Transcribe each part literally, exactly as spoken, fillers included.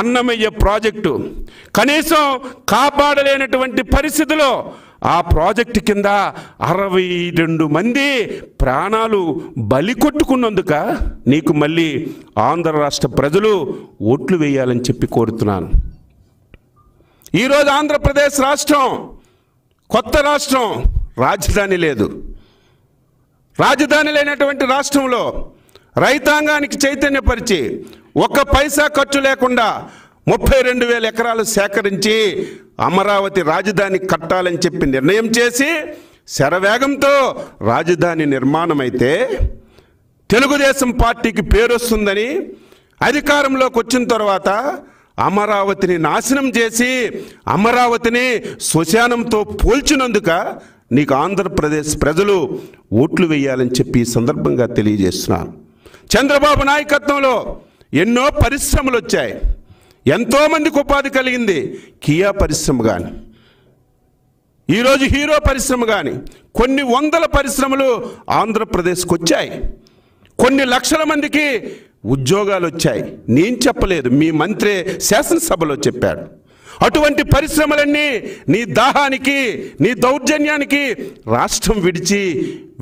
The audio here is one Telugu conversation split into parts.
అన్నమయ్య ప్రాజెక్టు కనీసం కాపాడలేనటువంటి పరిస్థితిలో ఆ ప్రాజెక్టు కింద అరవై రెండు మంది ప్రాణాలు బలి కొట్టుకున్నందుక నీకు మళ్ళీ ఆంధ్ర రాష్ట్ర ప్రజలు ఓట్లు వేయాలని చెప్పి కోరుతున్నాను. ఈరోజు ఆంధ్రప్రదేశ్ రాష్ట్రం కొత్త రాష్ట్రం, రాజధాని లేదు. రాజధాని లేనటువంటి రాష్ట్రంలో రైతాంగానికి చైతన్యపరిచి ఒక్క పైసా ఖర్చు లేకుండా ముప్పై రెండు వేల ఎకరాలు సేకరించి అమరావతి రాజధాని కట్టాలని చెప్పి నిర్ణయం చేసి శరవేగంతో రాజధాని నిర్మాణం అయితే తెలుగుదేశం పార్టీకి పేరు వస్తుందని అధికారంలోకి వచ్చిన తర్వాత అమరావతిని నాశనం చేసి అమరావతిని శ్మశానంతో పోల్చినందుక నీకు ఆంధ్రప్రదేశ్ ప్రజలు ఓట్లు వేయాలని చెప్పి ఈ సందర్భంగా తెలియజేస్తున్నాను. చంద్రబాబు నాయకత్వంలో ఎన్నో పరిశ్రమలు వచ్చాయి, ఎంతోమందికి ఉపాధి కలిగింది. కియా పరిశ్రమ కానీ, ఈరోజు హీరో పరిశ్రమ కానీ, కొన్ని వందల పరిశ్రమలు ఆంధ్రప్రదేశ్కి వచ్చాయి, కొన్ని లక్షల మందికి ఉద్యోగాలు వచ్చాయి. నేను చెప్పలేదు, మీ మంత్రి శాసనసభలో చెప్పాడు. అటువంటి పరిశ్రమలన్నీ నీ దాహానికి నీ దౌర్జన్యానికి రాష్ట్రం విడిచి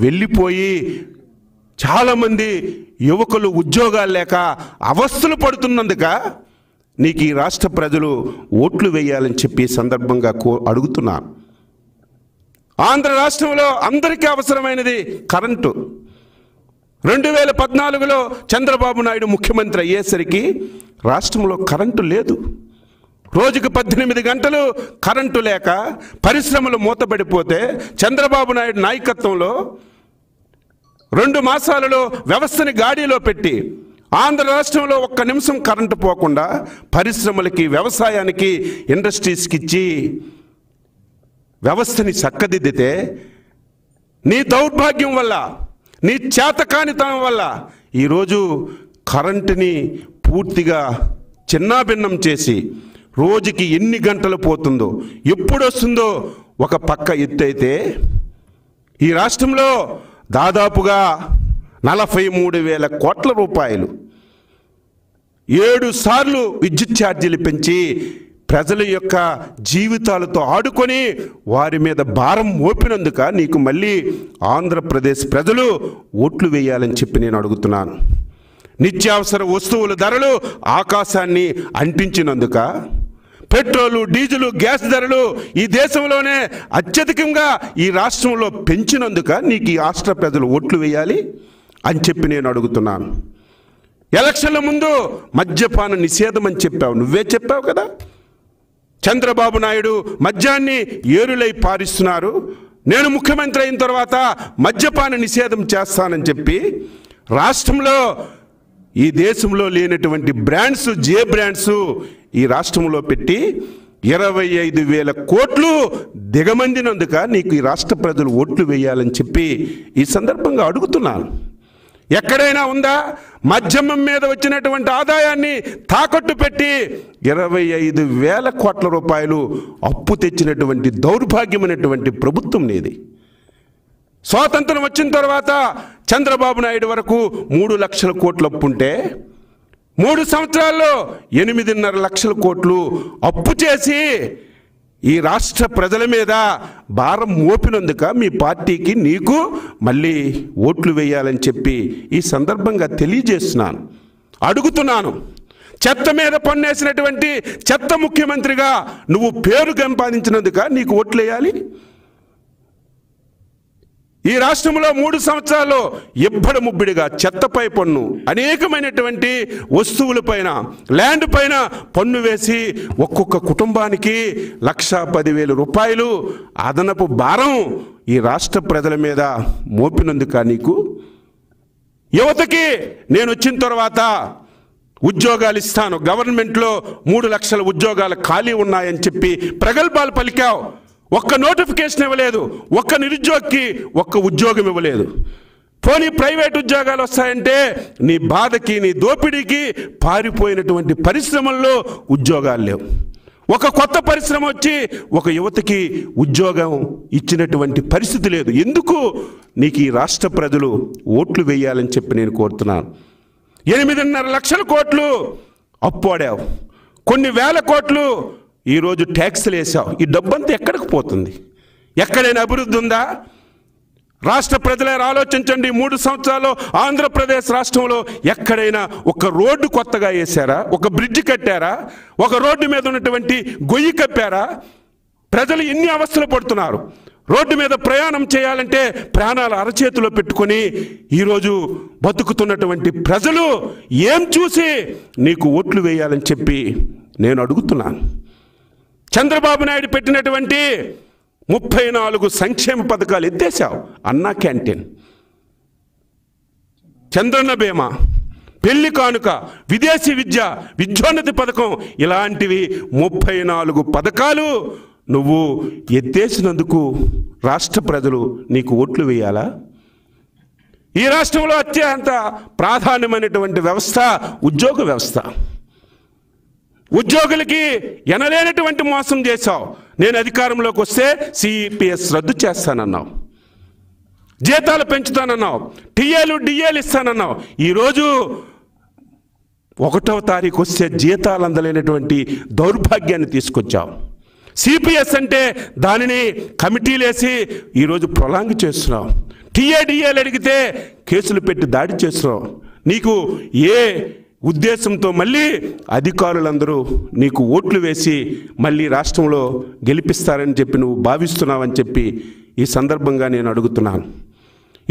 వెళ్ళిపోయి చాలామంది యువకులు ఉద్యోగాలు లేక అవస్థలు పడుతున్నందుక నీకు ఈ రాష్ట్ర ప్రజలు ఓట్లు వేయాలని చెప్పి సందర్భంగా కో అడుగుతున్నాను. ఆంధ్ర రాష్ట్రంలో అందరికీ అవసరమైనది కరెంటు. రెండు వేల పద్నాలుగులో చంద్రబాబు నాయుడు ముఖ్యమంత్రి అయ్యేసరికి రాష్ట్రంలో కరెంటు లేదు. రోజుకు పద్దెనిమిది గంటలు కరెంటు లేక పరిశ్రమలు మూతపడిపోతే చంద్రబాబు నాయుడు నాయకత్వంలో రెండు మాసాలలో వ్యవస్థని గాడిలో పెట్టి ఆంధ్ర రాష్ట్రంలో ఒక్క నిమిషం కరెంటు పోకుండా పరిశ్రమలకి వ్యవసాయానికి ఇండస్ట్రీస్కి ఇచ్చి వ్యవస్థని చక్కదిద్దితే నీ దౌర్భాగ్యం వల్ల నీ చేతకానితనం వల్ల ఈరోజు కరెంటుని పూర్తిగా చిన్నాభిన్నం చేసి రోజుకి ఎన్ని గంటలు పోతుందో ఎప్పుడు వస్తుందో ఒక పక్క ఎత్తైతే ఈ రాష్ట్రంలో దాదాపుగా నలభై మూడు వేల కోట్ల రూపాయలు ఏడు సార్లు విద్యుత్ ఛార్జీలు పెంచి ప్రజల యొక్క జీవితాలతో ఆడుకొని వారి మీద భారం మోపినందుక నీకు మళ్ళీ ఆంధ్రప్రదేశ్ ప్రజలు ఓట్లు వేయాలని చెప్పి నేను అడుగుతున్నాను. నిత్యావసర వస్తువుల ధరలు ఆకాశాన్ని అంటించినందుక, పెట్రోలు డీజిలు గ్యాస్ ధరలు ఈ దేశంలోనే అత్యధికంగా ఈ రాష్ట్రంలో పెంచినందుక నీకు ఈ రాష్ట్ర ప్రజలు ఓట్లు వేయాలి అని చెప్పి నేను అడుగుతున్నాను. ఎలక్షన్ల ముందు మద్యపాన నిషేధం అని చెప్పావు, నువ్వే చెప్పావు కదా. చంద్రబాబు నాయుడు మద్యాన్ని ఏరులై పారిస్తున్నారు, నేను ముఖ్యమంత్రి అయిన తర్వాత మద్యపాన నిషేధం చేస్తానని చెప్పి రాష్ట్రంలో ఈ దేశంలో లేనటువంటి బ్రాండ్స్ జే బ్రాండ్స్ ఈ రాష్ట్రంలో పెట్టి ఇరవై ఐదు వేల కోట్లు దిగమందినందుక నీకు ఈ రాష్ట్ర ప్రజలు ఓట్లు వేయాలని చెప్పి ఈ సందర్భంగా అడుగుతున్నాను. ఎక్కడైనా ఉందా మధ్యమం మీద వచ్చినటువంటి ఆదాయాన్ని తాకట్టు పెట్టి ఇరవై ఐదు వేల కోట్ల రూపాయలు అప్పు తెచ్చినటువంటి దౌర్భాగ్యమైనటువంటి ప్రభుత్వం నీది. స్వాతంత్రం వచ్చిన తర్వాత చంద్రబాబు నాయుడు వరకు మూడు లక్షల కోట్లు అప్పు ఉంటే మూడు సంవత్సరాల్లో ఎనిమిదిన్నర లక్షల కోట్లు అప్పు చేసి ఈ రాష్ట్ర ప్రజల మీద భారం మోపినందుక మీ పార్టీకి నీకు మళ్ళీ ఓట్లు వేయాలని చెప్పి ఈ సందర్భంగా తెలియజేస్తున్నాను, అడుగుతున్నాను. చెత్త మీద పన్నేసినటువంటి చెత్త ముఖ్యమంత్రిగా నువ్వు పేరు సంపాదించినందుక నీకు ఓట్లు వేయాలి. ఈ రాష్ట్రంలో మూడు సంవత్సరాల్లో ఇబ్బడి ముబ్బిడిగా చెత్తపై పన్ను, అనేకమైనటువంటి వస్తువులపైన ల్యాండ్ పైన పన్ను వేసి ఒక్కొక్క కుటుంబానికి లక్ష పదివేల రూపాయలు అదనపు భారం ఈ రాష్ట్ర ప్రజల మీద మోపినందుక నీకు. యువతకి నేను వచ్చిన తర్వాత ఉద్యోగాలు ఇస్తాను, గవర్నమెంట్లో మూడు లక్షల ఉద్యోగాలు ఖాళీ ఉన్నాయని చెప్పి ప్రగల్భాలు పలికావు. ఒక్క నోటిఫికేషన్ ఇవ్వలేదు, ఒక్క నిరుద్యోగికి ఒక్క ఉద్యోగం ఇవ్వలేదు. పోనీ ప్రైవేట్ ఉద్యోగాలు వస్తాయంటే నీ బాధకి నీ దోపిడీకి పారిపోయినటువంటి పరిశ్రమల్లో ఉద్యోగాలు లేవు. ఒక కొత్త పరిశ్రమ వచ్చి ఒక యువతకి ఉద్యోగం ఇచ్చినటువంటి పరిస్థితి లేదు. ఎందుకు నీకు ఈ రాష్ట్ర ప్రజలు ఓట్లు వేయాలని చెప్పి నేను కోరుతున్నాను. ఎనిమిదిన్నర లక్షల కోట్లు అప్పాడావు, కొన్ని వేల కోట్లు ఈరోజు ట్యాక్స్లు వేసావు. ఈ డబ్బంతా ఎక్కడికి పోతుంది? ఎక్కడైనా అభివృద్ధి ఉందా? రాష్ట్ర ప్రజలను ఆలోచించండి. మూడు సంవత్సరాల్లో ఆంధ్రప్రదేశ్ రాష్ట్రంలో ఎక్కడైనా ఒక రోడ్డు కొత్తగా వేశారా? ఒక బ్రిడ్జి కట్టారా? ఒక రోడ్డు మీద ఉన్నటువంటి గొయ్యి కప్పారా? ప్రజలు ఎన్ని అవస్థలు పడుతున్నారు. రోడ్డు మీద ప్రయాణం చేయాలంటే ప్రాణాలు అరచేతిలో పెట్టుకొని ఈరోజు బతుకుతున్నటువంటి ప్రజలు ఏం చూసి నీకు ఓట్లు వేయాలని చెప్పి నేను అడుగుతున్నాను. చంద్రబాబు నాయుడు పెట్టినటువంటి ముప్పై నాలుగు సంక్షేమ పథకాలు ఎత్తేసావు. అన్నా క్యాంటీన్, చంద్రన్న బీమా, పెళ్లి కానుక, విదేశీ విద్య, విద్యోన్నతి పథకం, ఇలాంటివి ముప్పై నాలుగు పథకాలు నువ్వు ఎత్తేసినందుకు రాష్ట్ర ప్రజలు నీకు ఓట్లు వేయాలా? ఈ రాష్ట్రంలో అత్యంత ప్రాధాన్యమైనటువంటి వ్యవస్థ ఉద్యోగ వ్యవస్థ. ఉద్యోగులకి ఎనలేనటువంటి మోసం చేశావు. నేను అధికారంలోకి వస్తే సిఈపిఎస్ రద్దు చేస్తానన్నావు, జీతాలు పెంచుతానన్నావు, టీఏలు డిఏలు ఇస్తానన్నావు. ఈరోజు ఒకటవ తారీఖు వస్తే జీతాలు అందలేనటువంటి దౌర్భాగ్యాన్ని తీసుకొచ్చావు. సిపిఎస్ అంటే దానిని కమిటీలేసి ఈరోజు ప్రొలాంగ్ చేస్తున్నావు. టీఏడిఏలు అడిగితే కేసులు పెట్టి దాడి చేస్తున్నావు. నీకు ఏ ఉద్దేశంతో మళ్ళీ అధికారులందరూ నీకు ఓట్లు వేసి మళ్ళీ రాష్ట్రంలో గెలిపిస్తారని చెప్పి నువ్వు భావిస్తున్నావని చెప్పి ఈ సందర్భంగా నేను అడుగుతున్నాను.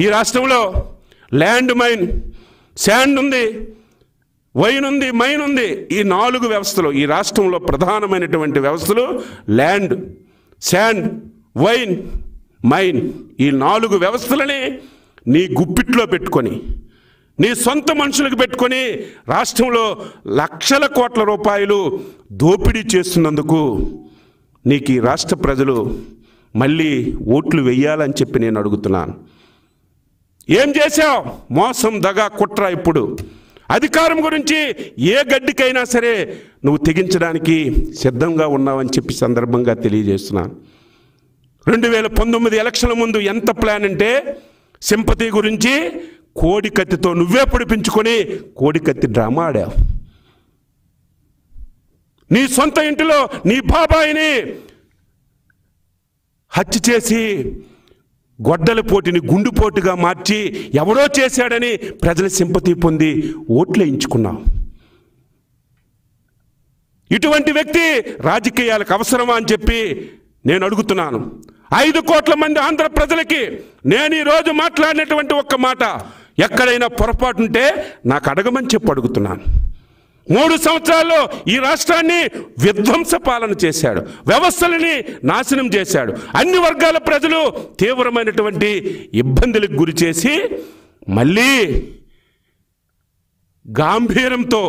ఈ రాష్ట్రంలో ల్యాండ్ మైన్, శాండ్ ఉంది, వైన్ ఉంది, మైన్ ఉంది. ఈ నాలుగు వ్యవస్థలు ఈ రాష్ట్రంలో ప్రధానమైనటువంటి వ్యవస్థలు ల్యాండ్, శాండ్, వైన్, మైన్. ఈ నాలుగు వ్యవస్థలని నీ గుప్పిట్లో పెట్టుకొని నీ సొంత మనుషులకు పెట్టుకొని రాష్ట్రంలో లక్షల కోట్ల రూపాయలు దోపిడీ చేస్తున్నందుకు నీకు ఈ రాష్ట్ర ప్రజలు మళ్ళీ ఓట్లు వెయ్యాలని చెప్పి నేను అడుగుతున్నాను. ఏం చేశావు? మోసం, దగా, కుట్ర. ఇప్పుడు అధికారం గురించి ఏ గడ్డికైనా సరే నువ్వు తెగించడానికి సిద్ధంగా ఉన్నావని చెప్పి సందర్భంగా తెలియజేస్తున్నాను. రెండు వేల పంతొమ్మిది ఎలక్షన్ల ముందు ఎంత ప్లాన్ అంటే సింపతి గురించి కోడి కత్తితో నువ్వే పొడిపించుకొని కోడి కత్తి డ్రామా ఆడావు. నీ సొంత ఇంటిలో నీ బాబాయిని హత్య చేసి గొడ్డల పోటీని గుండుపోటుగా మార్చి ఎవరో చేశాడని ప్రజల సింపతి పొంది ఓట్లు వేయించుకున్నావు. ఇటువంటి వ్యక్తి రాజకీయాలకు అవసరమా అని చెప్పి నేను అడుగుతున్నాను. ఐదు కోట్ల మంది ఆంధ్ర ప్రజలకి నేను ఈరోజు మాట్లాడినటువంటి ఒక్క మాట ఎక్కడైనా పొరపాటు ఉంటే నాకు అడగమని చెప్పి అడుగుతున్నాను. మూడు సంవత్సరాల్లో ఈ రాష్ట్రాన్ని విధ్వంస పాలన చేశాడు, వ్యవస్థలని నాశనం చేశాడు, అన్ని వర్గాల ప్రజలు తీవ్రమైనటువంటి ఇబ్బందులకు గురి చేసి మళ్ళీ గాంభీర్యంతో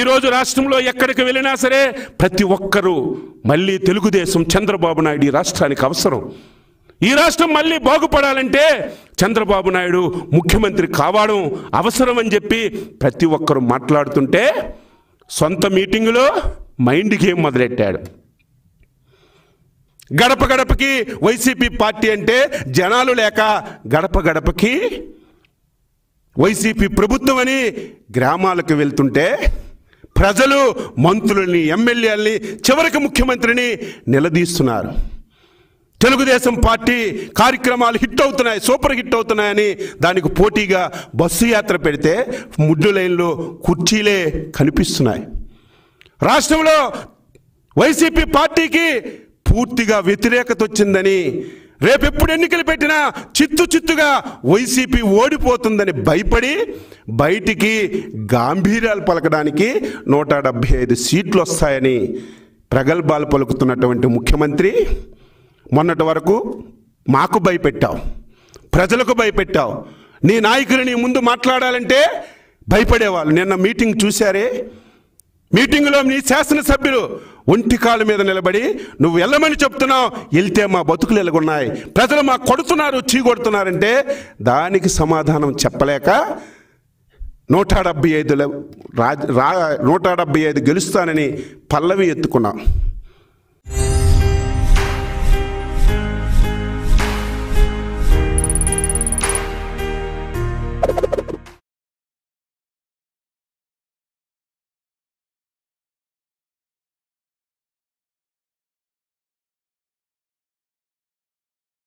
ఈరోజు రాష్ట్రంలో ఎక్కడికి వెళ్ళినా సరే ప్రతి ఒక్కరూ మళ్ళీ తెలుగుదేశం, చంద్రబాబు నాయుడు ఈ రాష్ట్రానికి అవసరం. ఈ రాష్ట్రం మళ్ళీ బాగుపడాలంటే చంద్రబాబు నాయుడు ముఖ్యమంత్రి కావడం అవసరం అని చెప్పి ప్రతి ఒక్కరు మాట్లాడుతుంటే సొంత మీటింగులో మైండ్ గేమ్ మొదలెట్టాడు. గడప గడపకి వైసీపీ పార్టీ అంటే జనాలు లేక గడప గడపకి వైసీపీ ప్రభుత్వం అని గ్రామాలకు వెళ్తుంటే ప్రజలు మంత్రుల్ని, ఎమ్మెల్యేలని, చివరికి ముఖ్యమంత్రిని నిలదీస్తున్నారు. తెలుగుదేశం పార్టీ కార్యక్రమాలు హిట్ అవుతున్నాయి, సూపర్ హిట్ అవుతున్నాయని దానికి పోటీగా బస్సు యాత్ర పెడితే ముడ్డు లైన్లో కుర్చీలే కనిపిస్తున్నాయి. రాష్ట్రంలో వైసీపీ పార్టీకి పూర్తిగా వ్యతిరేకత వచ్చిందని, రేపెప్పుడు ఎన్నికలు పెట్టినా చిత్తు చిత్తుగా వైసీపీ ఓడిపోతుందని భయపడి బయటికి గాంభీర్యాలు పలకడానికి నూట డెబ్భై ఐదు సీట్లు వస్తాయని ప్రగల్భాలు పలుకుతున్నటువంటి ముఖ్యమంత్రి మొన్నటి వరకు మాకు భయపెట్టావు, ప్రజలకు భయపెట్టావు. నీ నాయకులు నీ ముందు మాట్లాడాలంటే భయపడేవాళ్ళు. నిన్న మీటింగ్ చూశారే, మీటింగ్లో నీ శాసనసభ్యులు ఒంటి కాళ్ళ మీద నిలబడి నువ్వు వెళ్ళమని చెప్తున్నావు, వెళ్తే మా బతుకులు ఎలాగున్నాయి, ప్రజలు మా కొడుతున్నారు, చీకొడుతున్నారంటే దానికి సమాధానం చెప్పలేక నూట డెబ్బై ఐదులో రా నూట డెబ్బై ఐదు గెలుస్తానని పల్లవి ఎత్తుకున్నావు.